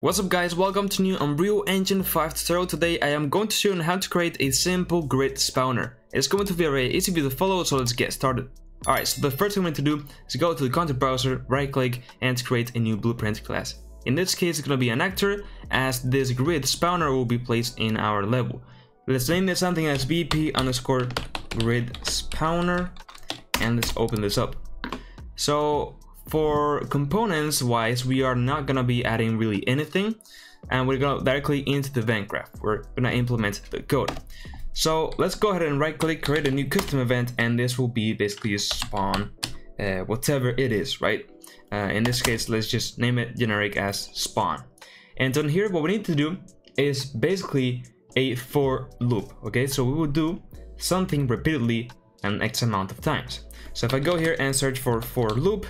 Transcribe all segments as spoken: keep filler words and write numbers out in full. What's up guys, welcome to new Unreal Engine five tutorial. Today I am going to show you how to create a simple grid spawner. It's going to be a very easy video to follow, so let's get started. Alright, so the first thing we need to do is go to the content browser, right click and create a new blueprint class. In this case it's going to be an actor, as this grid spawner will be placed in our level. Let's name this something as vp underscore grid spawner and let's open this up. So for components wise, we are not going to be adding really anything and we're going to directly into the event graph. We're going to implement the code. So let's go ahead and right click, create a new custom event, and this will be basically a spawn, uh, whatever it is, right? Uh, in this case, let's just name it generic as spawn. And on here, what we need to do is basically a for loop. Okay, so we will do something repeatedly an X amount of times. So if I go here and search for for loop,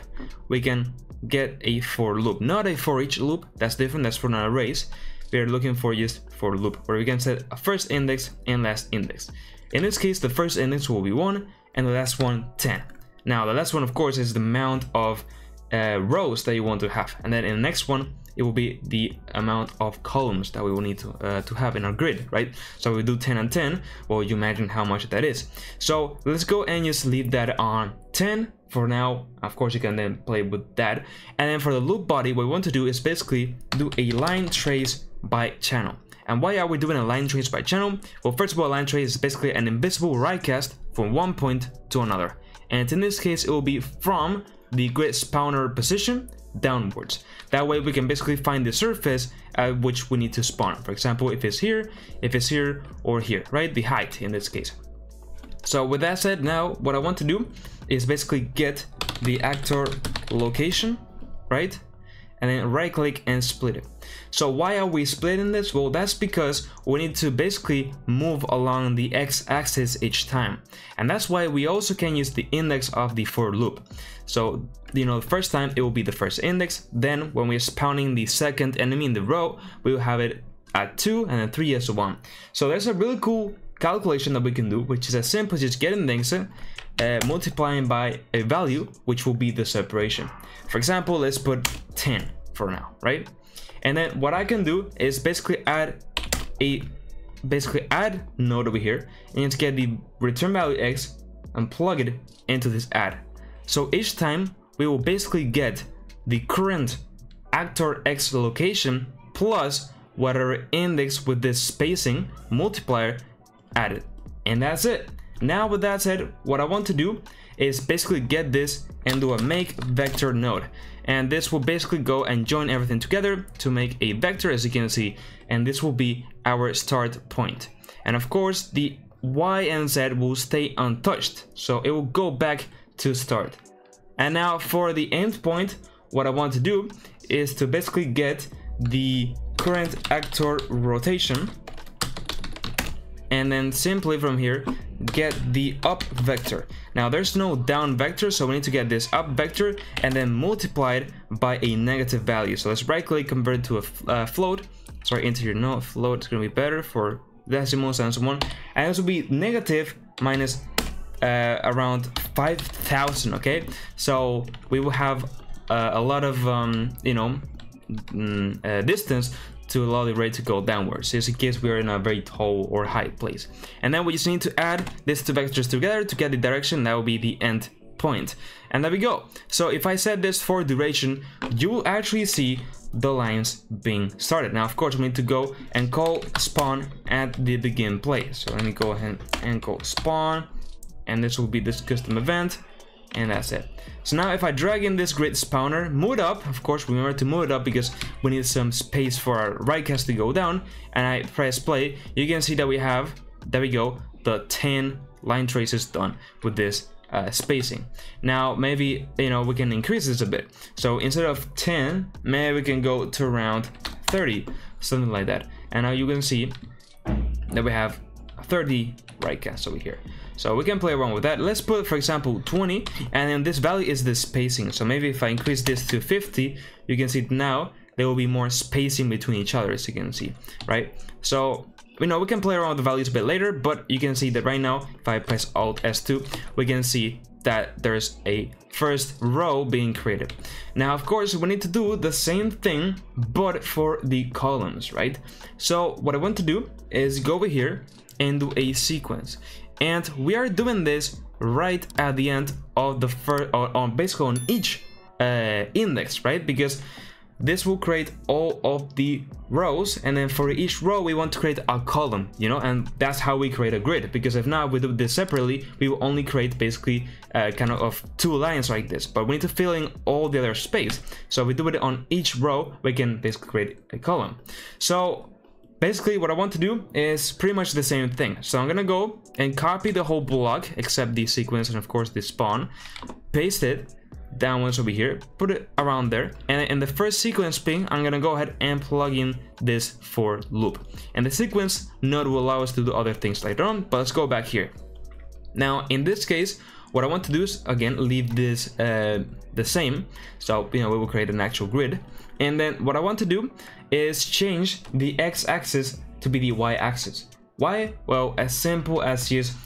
we can get a for loop, not a for each loop. That's different, that's for an arrays. We are looking for just for loop, where we can set a first index and last index. In this case, the first index will be one and the last one ten. Now the last one, of course, is the amount of uh, rows that you want to have, and then in the next one it will be the amount of columns that we will need to uh, to have in our grid, right? So we do ten and ten, well, you imagine how much that is. So let's go and just leave that on ten for now. Of course, you can then play with that. And then for the loop body, what we want to do is basically do a line trace by channel. And why are we doing a line trace by channel? Well, first of all, line trace is basically an invisible ray cast from one point to another. And in this case, it will be from the grid spawner position downwards. That way we can basically find the surface at which we need to spawn. For example, if it's here, if it's here, or here, right? The height in this case. So with that said, now what I want to do is basically get the actor location, right? And then right click and split it. So why are we splitting this? Well, that's because we need to basically move along the x-axis each time, and that's why we also can use the index of the for loop. So you know, the first time it will be the first index, then when we're spawning the second enemy in the row we will have it at two and then three and so on. So there's a really cool calculation that we can do, which is as simple as just getting things uh, multiplying by a value, which will be the separation. For example, let's put ten for now, right? And then what I can do is basically add a basically add node over here and let's get the return value x and plug it into this add. So each time we will basically get the current actor x location plus whatever index with this spacing multiplier added, and that's it. Now with that said, what I want to do is basically get this and do a make vector node, and this will basically go and join everything together to make a vector, as you can see, and this will be our start point. And of course the y and z will stay untouched, so it will go back to start. And now for the end point, what I want to do is to basically get the current actor rotation and then simply from here get the up vector. Now there's no down vector, so we need to get this up vector and then multiply it by a negative value. So let's right click, convert to a uh, float, sorry integer, no float, it's gonna be better for decimals and so on, and this will be negative minus uh, around five thousand. Okay, so we will have uh, a lot of um, you know mm, uh, distance to allow the ray to go downwards, just in case we are in a very tall or high place. And then we just need to add these two vectors together to get the direction. That will be the end point. And there we go. So if I set this for duration, you will actually see the lines being started. Now, of course, we need to go and call spawn at the begin play. So let me go ahead and call spawn, and this will be this custom event. And that's it. So now if I drag in this grid spawner, move it up, of course remember to move it up because we need some space for our ray cast to go down, and I press play, you can see that we have, there we go, the ten line traces done with this uh, spacing. Now maybe, you know, we can increase this a bit, so instead of ten maybe we can go to around thirty, something like that. And now you can see that we have thirty ray cast over here. So we can play around with that. Let's put, for example, twenty, and then this value is the spacing. So maybe if I increase this to fifty, you can see now there will be more spacing between each other, as you can see, right? So, you know, we can play around with the values a bit later, but you can see that right now, if I press Alt S two, we can see that there's a first row being created. Now, of course, we need to do the same thing, but for the columns, right? So what I want to do is go over here and do a sequence. And we are doing this right at the end of the first, or on basically on each uh, index, right? Because this will create all of the rows, and then for each row we want to create a column, you know, and that's how we create a grid. Because if not, we do this separately, we will only create basically uh, kind of, of two lines like this, but we need to fill in all the other space. So if we do it on each row, we can basically create a column. So basically what I want to do is pretty much the same thing. So I'm gonna go and copy the whole block except the sequence and of course the spawn, paste it down once over here, put it around there, and in the first sequence ping I'm gonna go ahead and plug in this for loop, and the sequence node will allow us to do other things later on. But let's go back here. Now in this case what I want to do is again leave this uh, the same, so you know we will create an actual grid, and then what I want to do is change the x-axis to be the y-axis. Why? Well, as simple as just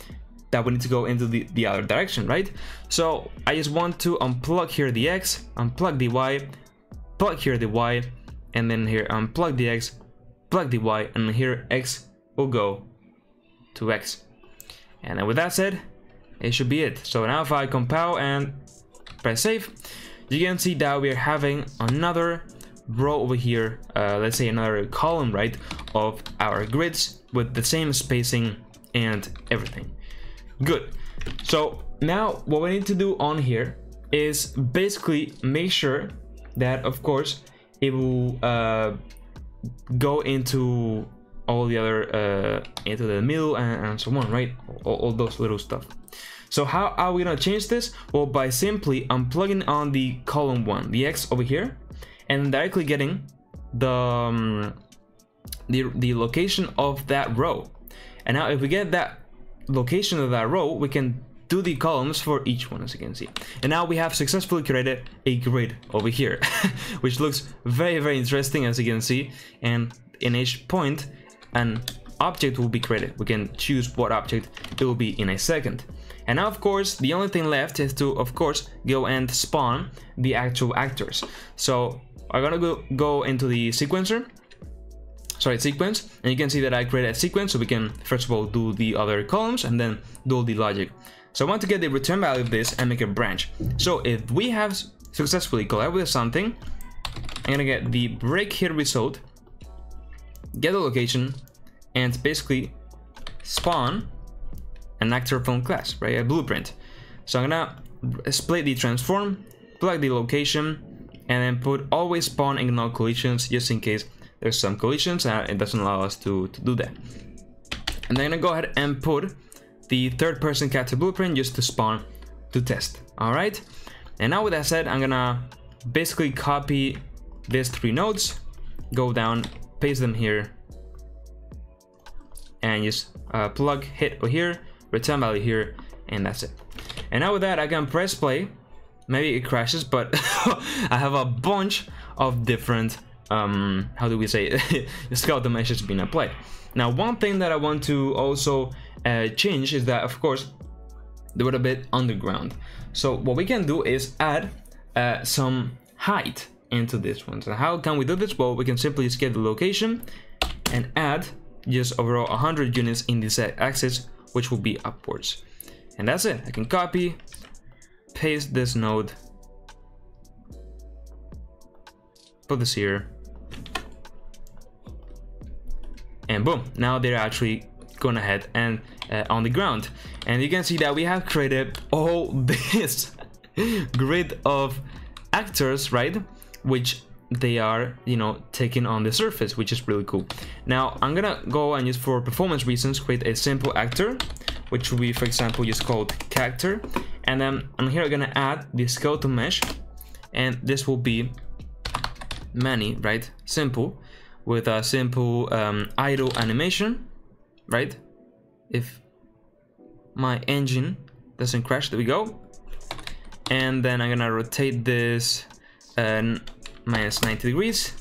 that we need to go into the, the other direction, right? So I just want to unplug here the X, unplug the Y, plug here the Y, and then here unplug the X, plug the Y, and here X will go to X. And then with that said, it should be it. So now if I compile and press save, you can see that we're having another row over here, uh, let's say another column, right, of our grids with the same spacing and everything. Good. So now what we need to do on here is basically make sure that of course it will uh, go into all the other uh, into the middle and, and so on, right? All, all those little stuff. So how are we gonna change this? Well, by simply unplugging on the column one, the X over here, and directly getting the um, the the location of that row. And now if we get that location of that row, we can do the columns for each one, as you can see. And now we have successfully created a grid over here which looks very very interesting, as you can see. And in each point an object will be created. We can choose what object it will be in a second. And now of course the only thing left is to of course go and spawn the actual actors. So I'm gonna go go into the sequencer, sorry, sequence, and you can see that I created a sequence, so we can first of all do the other columns and then do the logic. So I want to get the return value of this and make a branch. So if we have successfully collided with something, I'm gonna get the break hit result, get the location, and basically spawn an actor from class, right, a blueprint. So I'm gonna split the transform, plug the location, and then put always spawn and ignore collisions, just in case there's some collisions and it doesn't allow us to, to do that. And then I'm gonna go ahead and put the third person character blueprint just to spawn to test. All right. And now with that said, I'm gonna basically copy these three nodes, go down, paste them here, and just uh, plug hit over here, return value here, and that's it. And now with that, I can press play. Maybe it crashes, but I have a bunch of different Um, how do we say it? Skeleton mesh has been applied. Now, one thing that I want to also uh, change is that, of course, they were a bit underground. So what we can do is add uh, some height into this one. So how can we do this? Well, we can simply escape the location and add just overall one hundred units in this axis, which will be upwards. And that's it. I can copy, paste this node, put this here. And boom, now they're actually going ahead and uh, on the ground. And you can see that we have created all this grid of actors, right? Which they are, you know, taking on the surface, which is really cool. Now, I'm going to go and just for performance reasons, create a simple actor, which will be, for example, just called character. And then I'm here going to add the skeleton mesh. And this will be many, right? Simple. With a simple um, idle animation, right? If my engine doesn't crash, there we go. And then I'm gonna rotate this uh, minus ninety degrees,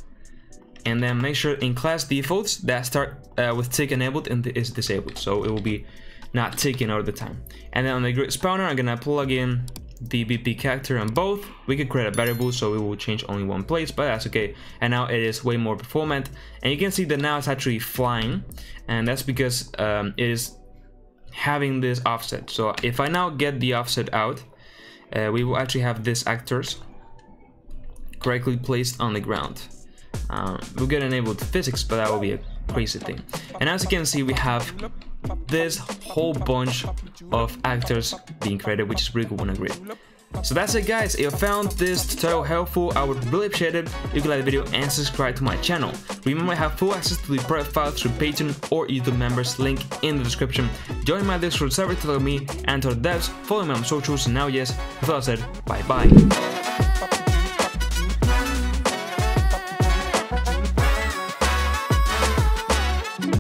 and then make sure in class defaults that start uh, with tick enabled and is disabled, so it will be not taking all the time. And then on the grid spawner, I'm gonna plug in the V P character on both. We could create a variable so we will change only one place, but that's okay. And now it is way more performant, and you can see that now it's actually flying, and that's because um, it is having this offset. So if I now get the offset out, uh, we will actually have these actors correctly placed on the ground. Um, we'll get enabled physics, but that will be a crazy thing. And as you can see, we have this whole bunch of actors being created, which is really cool on a grid. So that's it, guys. If you found this tutorial helpful, I would really appreciate it if you could like the video and subscribe to my channel. Remember, I have full access to the private file through Patreon or YouTube members, link in the description. Join my Discord server to tell me and to the devs, follow me on socials, and now yes, with that said, bye bye.